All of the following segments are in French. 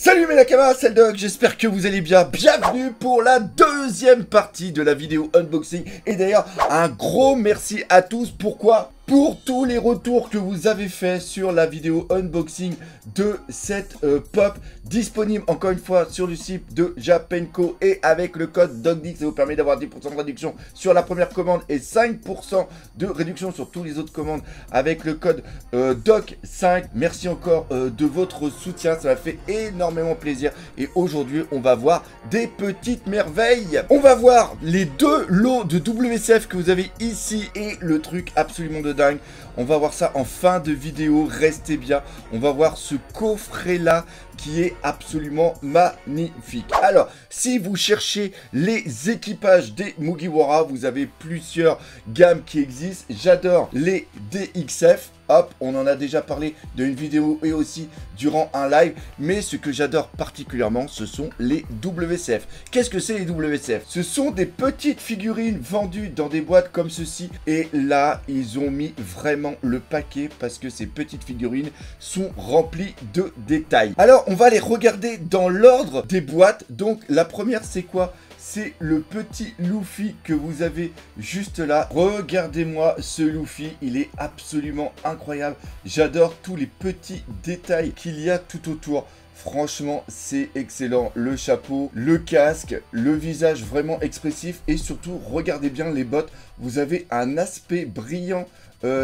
Salut mes Nakamas, c'est le Doc, j'espère que vous allez bien, bienvenue pour la deuxième partie de la vidéo unboxing. Et d'ailleurs, un gros merci à tous, pourquoi ? Pour tous les retours que vous avez fait sur la vidéo unboxing de cette pop, disponible encore une fois sur le site de Japenko et avec le code DOK10, ça vous permet d'avoir 10% de réduction sur la première commande et 5% de réduction sur toutes les autres commandes avec le code DOK5. Merci encore de votre soutien, ça m'a fait énormément plaisir. Et aujourd'hui, on va voir des petites merveilles. On va voir les deux lots de WCF que vous avez ici et le truc absolument de dingue. On va voir ça en fin de vidéo, restez bien. On va voir ce coffret là qui est absolument magnifique. Alors, si vous cherchez les équipages des Mugiwara, vous avez plusieurs gammes qui existent. J'adore les DXF. Hop, on en a déjà parlé d'une vidéo et aussi durant un live. Mais ce que j'adore particulièrement, ce sont les WCF. Qu'est-ce que c'est les WCF? Ce sont des petites figurines vendues dans des boîtes comme ceci. Et là, ils ont mis vraiment le paquet parce que ces petites figurines sont remplies de détails. Alors, on va les regarder dans l'ordre des boîtes. Donc, la première, c'est quoi? C'est le petit Luffy que vous avez juste là. Regardez-moi ce Luffy, il est absolument incroyable. J'adore tous les petits détails qu'il y a tout autour. Franchement, c'est excellent. Le chapeau, le casque, le visage vraiment expressif et surtout, regardez bien les bottes. Vous avez un aspect brillant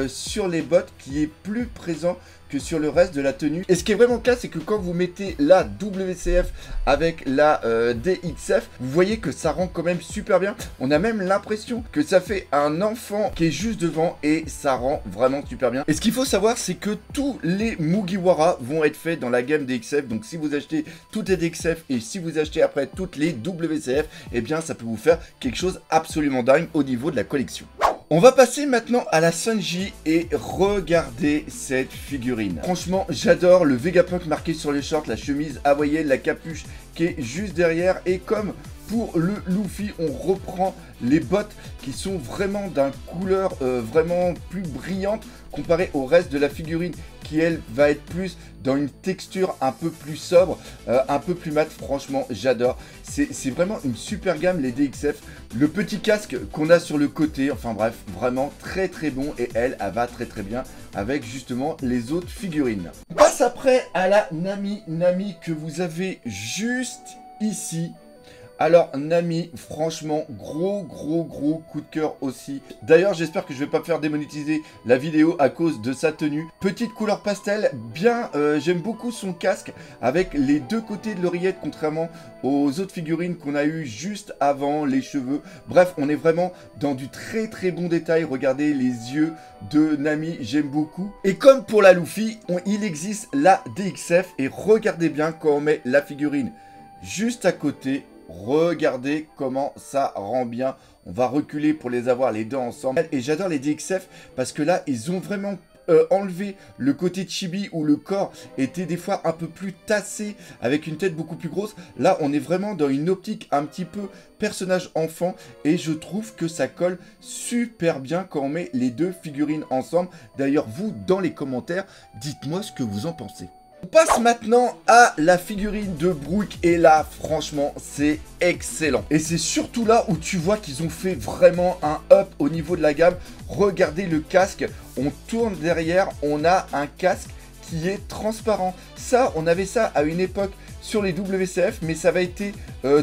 sur les bottes qui est plus présent que sur le reste de la tenue. Et ce qui est vraiment classe, c'est que quand vous mettez la WCF avec la DXF, vous voyez que ça rend quand même super bien. On a même l'impression que ça fait un enfant qui est juste devant et ça rend vraiment super bien. Et ce qu'il faut savoir, c'est que tous les Mugiwara vont être faits dans la gamme DXF. Donc si vous achetez toutes les DXF et si vous achetez après toutes les WCF, eh bien ça peut vous faire quelque chose absolument dingue au niveau de la collection. On va passer maintenant à la Sanji et regardez cette figurine. Franchement, j'adore le Vegapunk marqué sur les shorts, la chemise hawaïenne, la capuche qui est juste derrière. Et comme pour le Luffy, on reprend les bottes qui sont vraiment d'une couleur vraiment plus brillante comparée au reste de la figurine qui, elle, va être plus dans une texture un peu plus sobre, un peu plus mat. Franchement, j'adore. C'est vraiment une super gamme, les DXF. Le petit casque qu'on a sur le côté, enfin bref, vraiment très très bon. Et elle va très très bien avec justement les autres figurines. On passe après à la Nami que vous avez juste ici. Alors Nami, franchement, gros coup de cœur aussi. D'ailleurs, j'espère que je vais pas me faire démonétiser la vidéo à cause de sa tenue. Petite couleur pastel, bien, j'aime beaucoup son casque avec les deux côtés de l'oreillette, contrairement aux autres figurines qu'on a eu juste avant, les cheveux. Bref, on est vraiment dans du très très bon détail. Regardez les yeux de Nami, j'aime beaucoup. Et comme pour la Luffy, il existe la DXF et regardez bien quand on met la figurine juste à côté. Regardez comment ça rend bien. On va reculer pour les avoir les deux ensemble. Et j'adore les DXF parce que là, ils ont vraiment enlevé le côté chibi où le corps était des fois un peu plus tassé avec une tête beaucoup plus grosse. Là, on est vraiment dans une optique un petit peu personnage enfant et je trouve que ça colle super bien quand on met les deux figurines ensemble. D'ailleurs, vous, dans les commentaires, dites-moi ce que vous en pensez. On passe maintenant à la figurine de Brooke et là franchement c'est excellent. Et c'est surtout là où tu vois qu'ils ont fait vraiment un up au niveau de la gamme. Regardez le casque, on tourne derrière, on a un casque qui est transparent. Ça, on avait ça à une époque sur les WCF, mais ça va été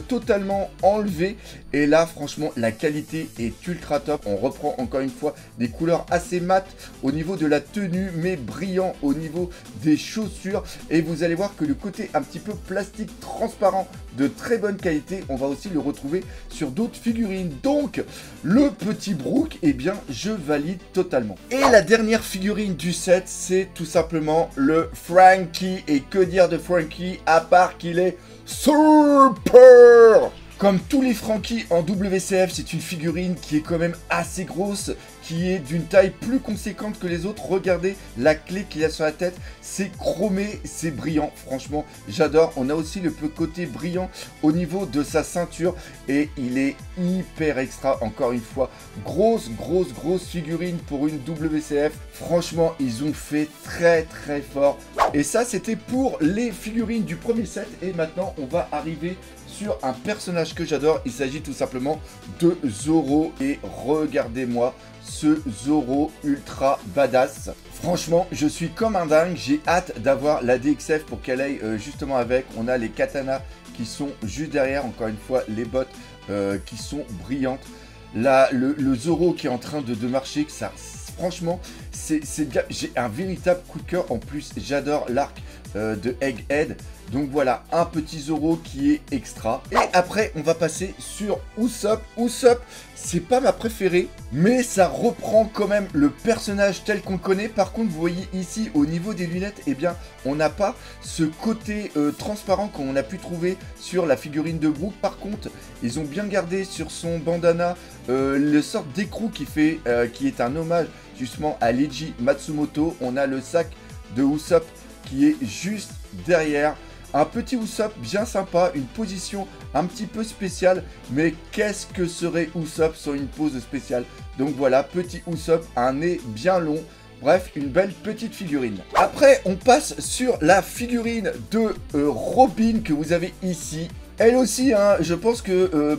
totalement enlevé. Et là, franchement, la qualité est ultra top. On reprend encore une fois des couleurs assez mates au niveau de la tenue, mais brillant au niveau des chaussures. Et vous allez voir que le côté un petit peu plastique transparent de très bonne qualité, on va aussi le retrouver sur d'autres figurines. Donc, le petit Brooke, eh bien, je valide totalement. Et la dernière figurine du set, c'est tout simplement le Franky. Et que dire de Franky à part qu'il est super. Comme tous les Franky en WCF, c'est une figurine qui est quand même assez grosse, qui est d'une taille plus conséquente que les autres. Regardez la clé qu'il a sur la tête, c'est chromé, c'est brillant. Franchement, j'adore. On a aussi le côté brillant au niveau de sa ceinture et il est hyper extra. Encore une fois, grosse figurine pour une WCF. Franchement, ils ont fait très très fort. Et ça, c'était pour les figurines du premier set. Et maintenant, on va arriver sur un personnage que j'adore. Il s'agit tout simplement de Zoro. Et regardez-moi ce Zoro ultra badass. Franchement, je suis comme un dingue. J'ai hâte d'avoir la DXF pour qu'elle aille justement avec. On a les katanas qui sont juste derrière. Encore une fois, les bottes qui sont brillantes. Là, le Zoro qui est en train de marcher, que ça... Franchement, j'ai un véritable coup de cœur. En plus, j'adore l'arc de Egghead. Donc voilà, un petit Zoro qui est extra. Et après, on va passer sur Usopp. Usopp, c'est pas ma préférée, mais ça reprend quand même le personnage tel qu'on le connaît. Par contre, vous voyez ici, au niveau des lunettes, eh bien, on n'a pas ce côté transparent qu'on a pu trouver sur la figurine de Brooke. Par contre, ils ont bien gardé sur son bandana le sort d'écrou qui est un hommage justement à Eiji Matsumoto. On a le sac de Usopp qui est juste derrière. Un petit Usopp bien sympa, une position un petit peu spéciale, mais qu'est-ce que serait Usopp sans une pose spéciale? Donc voilà, petit Usopp, un nez bien long, bref, une belle petite figurine. Après, on passe sur la figurine de Robin que vous avez ici. Elle aussi, hein, je pense que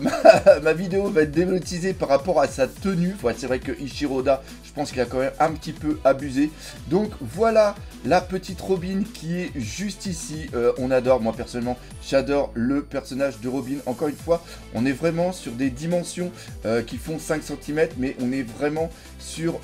ma vidéo va être démonétisée par rapport à sa tenue. Ouais, c'est vrai que Ichiroda, je pense qu'il a quand même un petit peu abusé. Donc voilà la petite Robin qui est juste ici. On adore, moi personnellement, j'adore le personnage de Robin. Encore une fois, on est vraiment sur des dimensions qui font 5 cm. Mais on est vraiment sur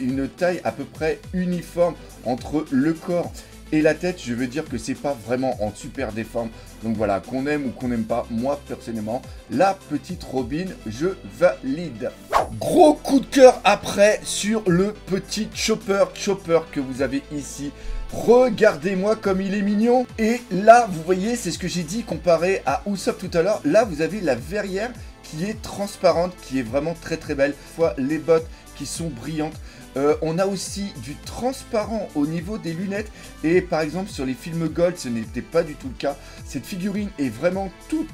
une taille à peu près uniforme entre le corps et la tête. Je veux dire que c'est pas vraiment en super déforme. Donc voilà, qu'on aime ou qu'on n'aime pas, moi personnellement, la petite Robin, je valide. Gros coup de cœur après sur le petit Chopper. Chopper que vous avez ici. Regardez-moi comme il est mignon. Et là, vous voyez, c'est ce que j'ai dit comparé à Usopp tout à l'heure. Là, vous avez la verrière qui est transparente, qui est vraiment très très belle. Fois les bottes qui sont brillantes. On a aussi du transparent au niveau des lunettes. Et par exemple sur les films Gold, ce n'était pas du tout le cas. Cette figurine est vraiment toute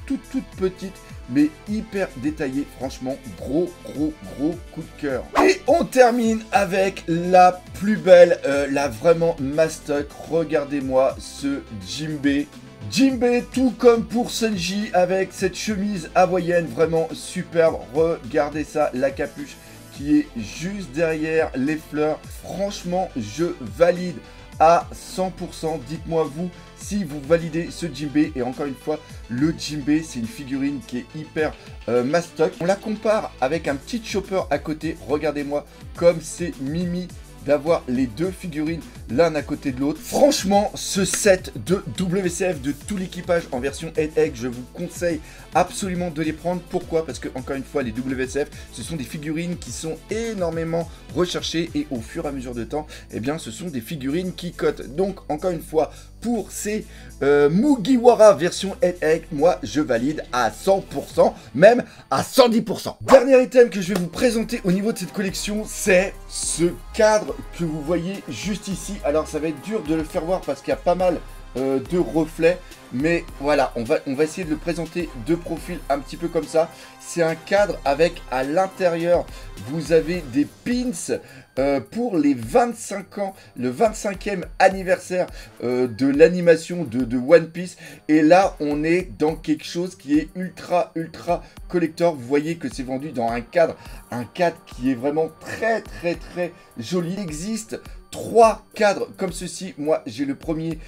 petite, mais hyper détaillée. Franchement, gros coup de cœur. Et on termine avec la plus belle, la vraiment mastoc. Regardez-moi ce Jinbe. Jinbe, tout comme pour Sanji, avec cette chemise hawaïenne vraiment superbe. Regardez ça, la capuche qui est juste derrière les fleurs. Franchement, je valide à 100%. Dites-moi vous si vous validez ce Jinbe. Et encore une fois, le Jinbe, c'est une figurine qui est hyper mastoc. On la compare avec un petit Chopper à côté. Regardez-moi comme c'est mimi d'avoir les deux figurines l'un à côté de l'autre. Franchement, ce set de WCF de tout l'équipage en version Egghead, je vous conseille absolument de les prendre. Pourquoi? Parce que, encore une fois, les WCF, ce sont des figurines qui sont énormément recherchées et au fur et à mesure de temps, eh bien, ce sont des figurines qui cotent. Donc, encore une fois, pour ces Mugiwara version Egghead, moi, je valide à 100%, même à 110%. Dernier item que je vais vous présenter au niveau de cette collection, c'est ce cadre que vous voyez juste ici. Alors ça va être dur de le faire voir parce qu'il y a pas mal de reflets. Mais voilà, on va essayer de le présenter de profil un petit peu comme ça. C'est un cadre avec à l'intérieur, vous avez des pins pour les 25 ans, le 25e anniversaire de l'animation de One Piece. Et là, on est dans quelque chose qui est ultra collector. Vous voyez que c'est vendu dans un cadre qui est vraiment très joli. Il existe 3 cadres comme ceci. Moi, j'ai le premier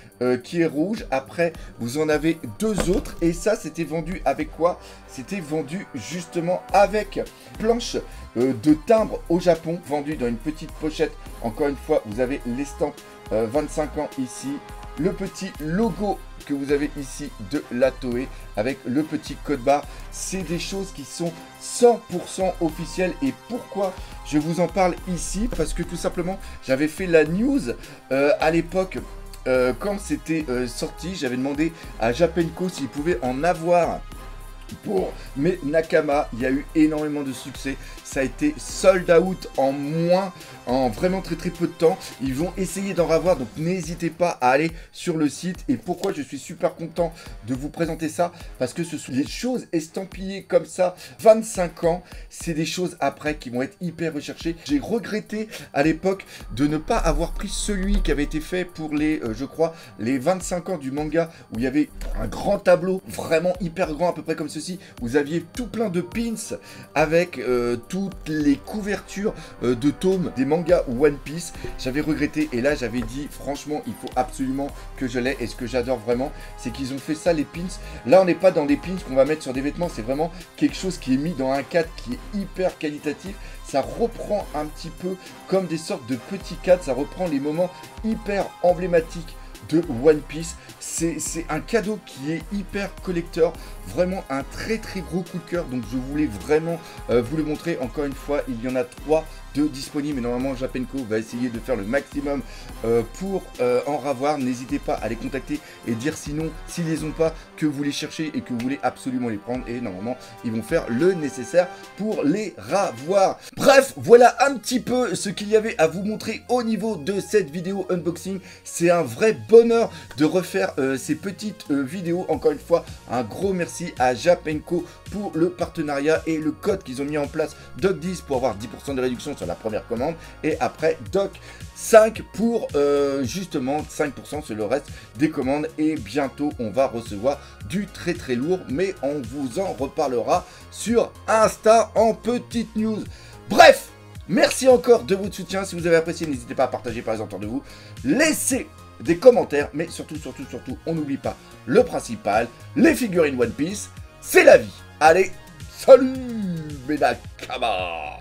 qui est rouge. Après, vous en avez 2 autres. Et ça, c'était vendu avec quoi? C'était vendu justement avec planche de timbre au Japon. Vendu dans une petite pochette. Encore une fois, vous avez l'estampe 25 ans ici. Le petit logo que vous avez ici de la Toei avec le petit code barre. C'est des choses qui sont 100% officielles. Et pourquoi je vous en parle ici? Parce que tout simplement, j'avais fait la news à l'époque quand c'était sorti. J'avais demandé à Japenko s'il pouvait en avoir pour mes Nakama. Il y a eu énormément de succès. Ça a été sold out en moins en vraiment très peu de temps. Ils vont essayer d'en ravoir, donc n'hésitez pas à aller sur le site. Et pourquoi je suis super content de vous présenter ça, parce que ce sont des choses estampillées comme ça, 25 ans, c'est des choses après qui vont être hyper recherchées. J'ai regretté à l'époque de ne pas avoir pris celui qui avait été fait pour les, je crois, les 25 ans du manga, où il y avait un grand tableau, vraiment hyper grand, à peu près comme ceci. Vous aviez tout plein de pins avec toutes les couvertures de tomes des mangas One Piece. J'avais regretté, et là j'avais dit franchement il faut absolument que je l'ai. Et ce que j'adore vraiment, c'est qu'ils ont fait ça, les pins. Là on n'est pas dans des pins qu'on va mettre sur des vêtements, c'est vraiment quelque chose qui est mis dans un cadre qui est hyper qualitatif. Ça reprend un petit peu comme des sortes de petits cadres, ça reprend les moments hyper emblématiques de One Piece. C'est un cadeau qui est hyper collector, vraiment un très gros coup de cœur, donc je voulais vraiment vous le montrer. Encore une fois, il y en a 3 de disponibles, mais normalement Japenko va essayer de faire le maximum pour en ravoir. N'hésitez pas à les contacter et dire sinon, s'ils les ont pas, que vous les cherchez et que vous voulez absolument les prendre, et normalement ils vont faire le nécessaire pour les ravoir. Bref, voilà un petit peu ce qu'il y avait à vous montrer au niveau de cette vidéo unboxing. C'est un vrai bonheur de refaire ces petites vidéos. Encore une fois, un gros merci à Japenko pour le partenariat et le code qu'ils ont mis en place, DOK10 pour avoir 10% de réduction sur la première commande, et après DOK5 pour justement 5% sur le reste des commandes. Et bientôt on va recevoir du très lourd, mais on vous en reparlera sur Insta en petite news. Bref, merci encore de votre soutien. Si vous avez apprécié, n'hésitez pas à partager par exemple autour de vous, laissez des commentaires, mais surtout on n'oublie pas le principal, les figurines One Piece, c'est la vie. Allez, salut mes Nakama.